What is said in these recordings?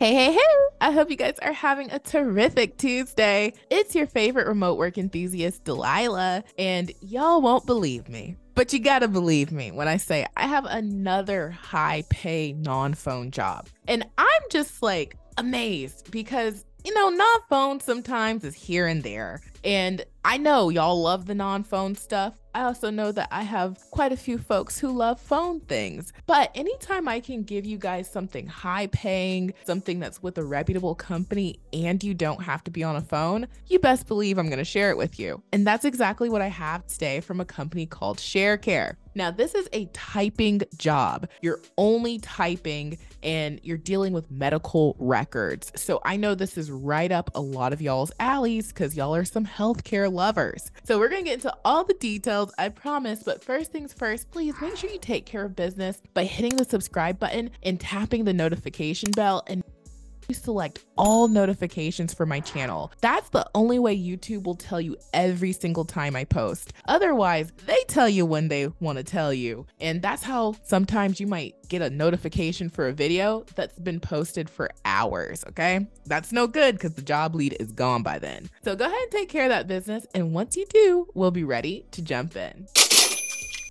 Hey, I hope you guys are having a terrific Tuesday. It's your favorite remote work enthusiast, Delilah, and y'all won't believe me, but you gotta believe me when I say I have another high pay non-phone job. And I'm just like amazed because, you know, non-phone sometimes is here and there. And I know y'all love the non-phone stuff. I also know that I have quite a few folks who love phone things, but anytime I can give you guys something high paying, something that's with a reputable company and you don't have to be on a phone, you best believe I'm going to share it with you. And that's exactly what I have today from a company called Sharecare. Now, this is a typing job. You're only typing and you're dealing with medical records. So I know this is right up a lot of y'all's alleys because y'all are some healthcare lovers. So we're going to get into all the details, I promise. But first things first, please make sure you take care of business by hitting the subscribe button and tapping the notification bell, and you select all notifications for my channel. That's the only way YouTube will tell you every single time I post. Otherwise, they tell you when they want to tell you. And that's how sometimes you might get a notification for a video that's been posted for hours, okay? That's no good because the job lead is gone by then. So go ahead and take care of that business. And once you do, we'll be ready to jump in.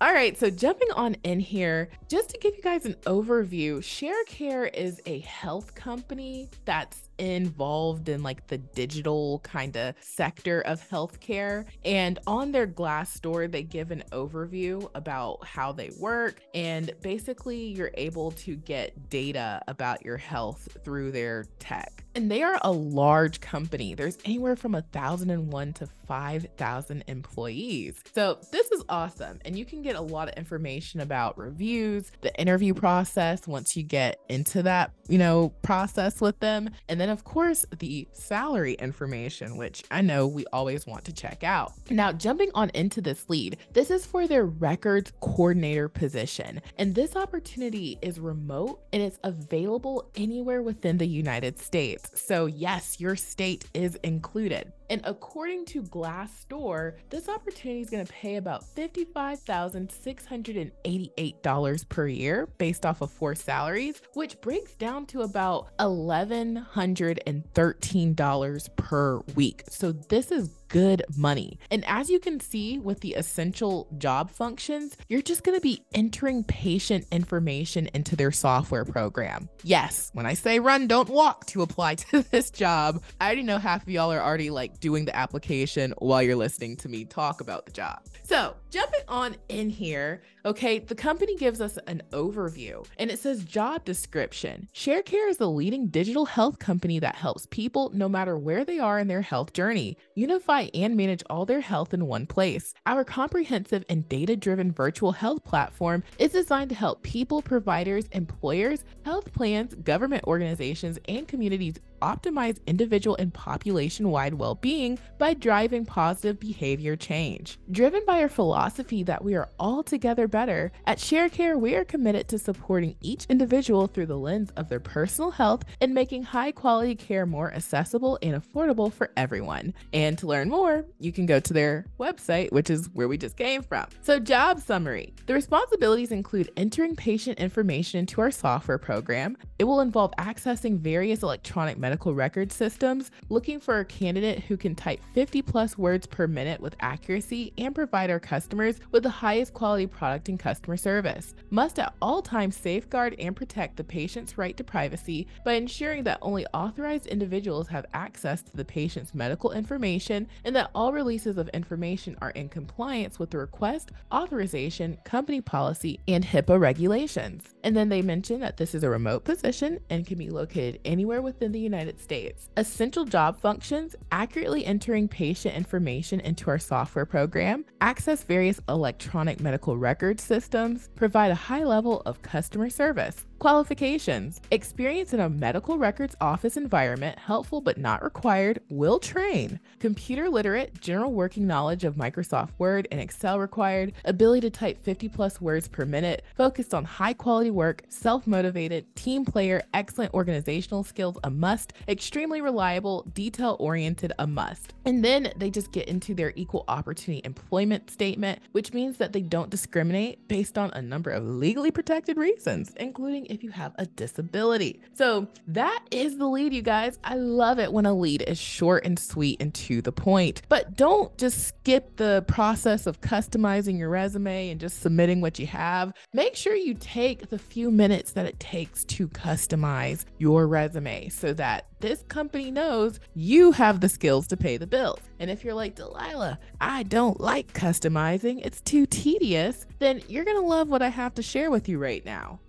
All right, so jumping on in here, just to give you guys an overview, Sharecare is a health company that's involved in like the digital kind of sector of healthcare. And on their Glassdoor, they give an overview about how they work. And basically you're able to get data about your health through their tech. And they are a large company. There's anywhere from 1,001 to 5,000 employees. So this is awesome. And you can get a lot of information about reviews, the interview process once you get into that, you know, process with them. And then of course, the salary information, which I know we always want to check out. Now, jumping on into this lead, this is for their records coordinator position. And this opportunity is remote and it's available anywhere within the United States. So yes, your state is included. And according to Glassdoor, this opportunity is going to pay about $55,688 per year based off of 4 salaries, which breaks down to about $1,113 per week. So this is good money. And as you can see with the essential job functions, you're just going to be entering patient information into their software program. Yes, when I say run, don't walk to apply to this job, I already know half of y'all are already like doing the application while you're listening to me talk about the job. So jumping on in here, okay, the company gives us an overview and it says job description. Sharecare is the leading digital health company that helps people no matter where they are in their health journey, unify and manage all their health in one place. Our comprehensive and data-driven virtual health platform is designed to help people, providers, employers, health plans, government organizations, and communities optimize individual and population-wide well-being by driving positive behavior change. Driven by our philosophy that we are all together better, at Sharecare, we are committed to supporting each individual through the lens of their personal health and making high-quality care more accessible and affordable for everyone. And to learn more, you can go to their website, which is where we just came from. So job summary. The responsibilities include entering patient information into our software program. It will involve accessing various electronic medical record systems, looking for a candidate who can type 50+ words per minute with accuracy and provide our customers with the highest quality product and customer service. Must at all times safeguard and protect the patient's right to privacy by ensuring that only authorized individuals have access to the patient's medical information and that all releases of information are in compliance with the request, authorization, company policy, and HIPAA regulations. And then they mention that this is a remote position and can be located anywhere within the United States. Essential job functions: accurately entering patient information into our software program, access various electronic medical record systems, provide a high level of customer service. Qualifications: experience in a medical records office environment, helpful but not required, will train. Computer literate, general working knowledge of Microsoft Word and Excel required, ability to type 50+ words per minute, focused on high quality work, self-motivated, team player, excellent organizational skills, a must, extremely reliable, detail-oriented, a must. And then they just get into their equal opportunity employment statement, which means that they don't discriminate based on a number of legally protected reasons, including if you have a disability. So that is the lead, you guys. I love it when a lead is short and sweet and to the point, but don't just skip the process of customizing your resume and just submitting what you have. Make sure you take the few minutes that it takes to customize your resume so that this company knows you have the skills to pay the bills. And if you're like, Delilah, I don't like customizing, it's too tedious, then you're gonna love what I have to share with you right now.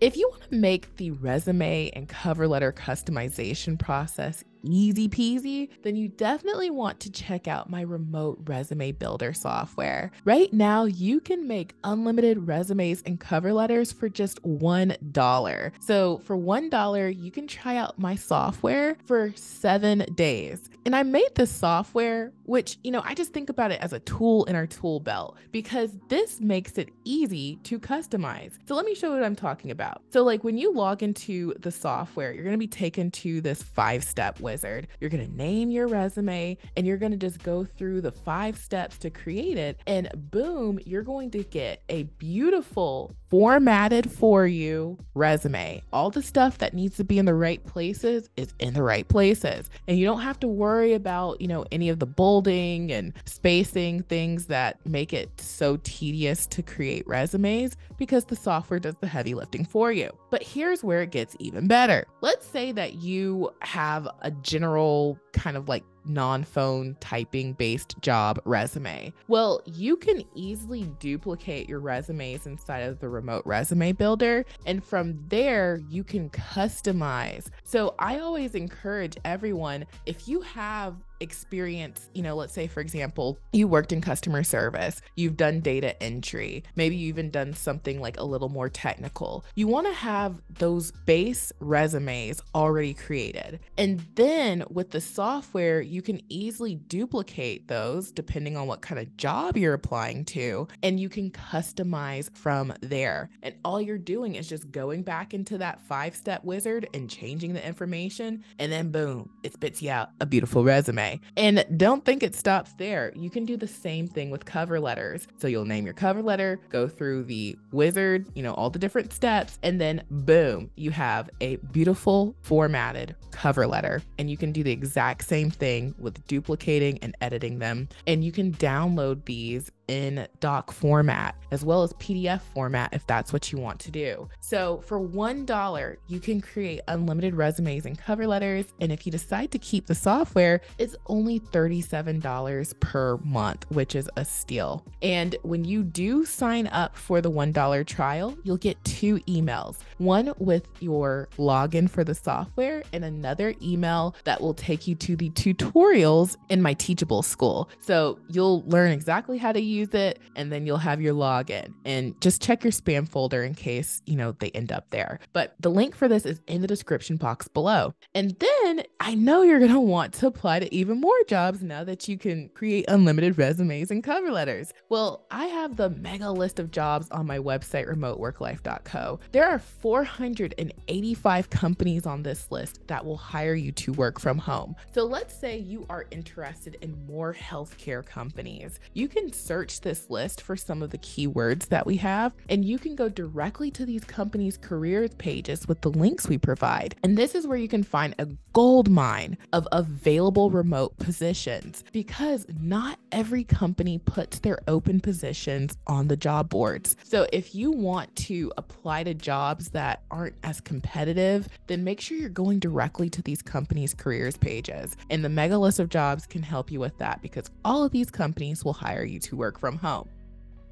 If you wanna make the resume and cover letter customization process easy peasy, then you definitely want to check out my remote resume builder software. Right now, you can make unlimited resumes and cover letters for just $1. So for $1, you can try out my software for 7 days. And I made this software, which, you know, I just think about it as a tool in our tool belt because this makes it easy to customize. So let me show you what I'm talking about. So like when you log into the software, you're going to be taken to this 5-step wizard. You're going to name your resume and you're going to just go through the 5 steps to create it. And boom, you're going to get a beautiful formatted for you resume. All the stuff that needs to be in the right places is in the right places. And you don't have to worry about, you know, any of the bolding and spacing, things that make it so tedious to create resumes because the software does the heavy lifting for you. But here's where it gets even better. Let's say that you have a general kind of like non-phone typing based job resume. Well, you can easily duplicate your resumes inside of the remote resume builder. And from there, you can customize. So I always encourage everyone, if you have experience, you know, let's say, for example, you worked in customer service, you've done data entry, maybe you even done something like a little more technical. You want to have those base resumes already created. And then with the software, you can easily duplicate those depending on what kind of job you're applying to, and you can customize from there. And all you're doing is just going back into that 5-step wizard and changing the information. And then boom, it spits you out a beautiful resume. And don't think it stops there. You can do the same thing with cover letters. So you'll name your cover letter, go through the wizard, you know, all the different steps, and then boom, you have a beautiful formatted cover letter. And you can do the exact same thing with duplicating and editing them. And you can download these in doc format as well as PDF format if that's what you want to do. So for $1, you can create unlimited resumes and cover letters. And if you decide to keep the software, it's only $37 per month, which is a steal. And when you do sign up for the $1 trial, you'll get 2 emails, one with your login for the software and another email that will take you to the tutorials in my Teachable school. So you'll learn exactly how to use it, and then you'll have your login, and just check your spam folder in case, you know, they end up there. But the link for this is in the description box below. And then I know you're going to want to apply to even more jobs now that you can create unlimited resumes and cover letters. Well, I have the mega list of jobs on my website, remoteworklife.co. There are 485 companies on this list that will hire you to work from home. So let's say you are interested in more healthcare companies. You can search this list for some of the keywords that we have, and you can go directly to these companies' careers pages with the links we provide. And this is where you can find a gold mine of available remote positions, because not every company puts their open positions on the job boards. So if you want to apply to jobs that aren't as competitive, then make sure you're going directly to these companies' careers pages. And the mega list of jobs can help you with that, because all of these companies will hire you to work from home.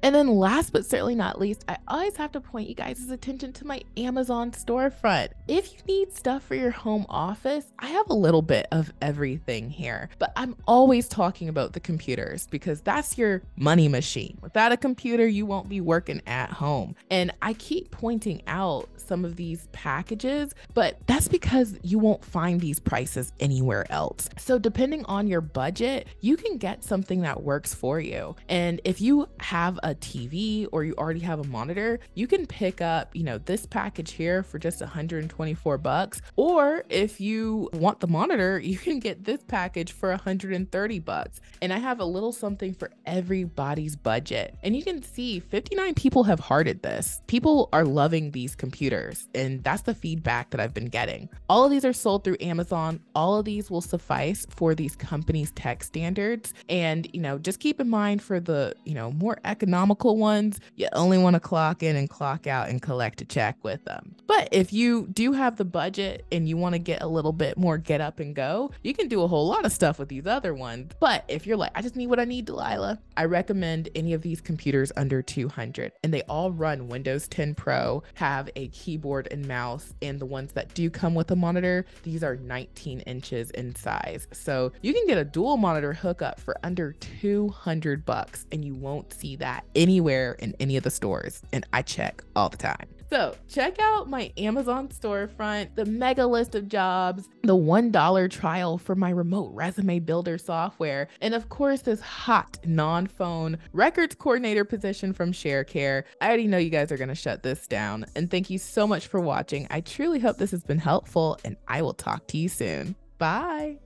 And then last but certainly not least, I always have to point you guys' attention to my Amazon storefront. If you need stuff for your home office, I have a little bit of everything here, but I'm always talking about the computers because that's your money machine. Without a computer, you won't be working at home. And I keep pointing out some of these packages, but that's because you won't find these prices anywhere else. So depending on your budget, you can get something that works for you. And if you have a a TV or you already have a monitor, you can pick up, you know, this package here for just $124. Or if you want the monitor, you can get this package for $130. And I have a little something for everybody's budget. And you can see 59 people have hearted this. People are loving these computers, and that's the feedback that I've been getting. All of these are sold through Amazon. All of these will suffice for these companies' tech standards. And, you know, just keep in mind for the, you know, more economical ones, you only want to clock in and clock out and collect a check with them. But if you do have the budget and you want to get a little bit more get up and go, you can do a whole lot of stuff with these other ones. But if you're like, I just need what I need, Delilah, I recommend any of these computers under 200, and they all run Windows 10 Pro, have a keyboard and mouse, and the ones that do come with a monitor, these are 19 inches in size. So you can get a dual monitor hookup for under $200, and you won't see that anywhere in any of the stores. And I check all the time. So check out my Amazon storefront, the mega list of jobs, the $1 trial for my remote resume builder software, and of course this hot non-phone records coordinator position from Sharecare. I already know you guys are going to shut this down. And thank you so much for watching. I truly hope this has been helpful, and I will talk to you soon. Bye.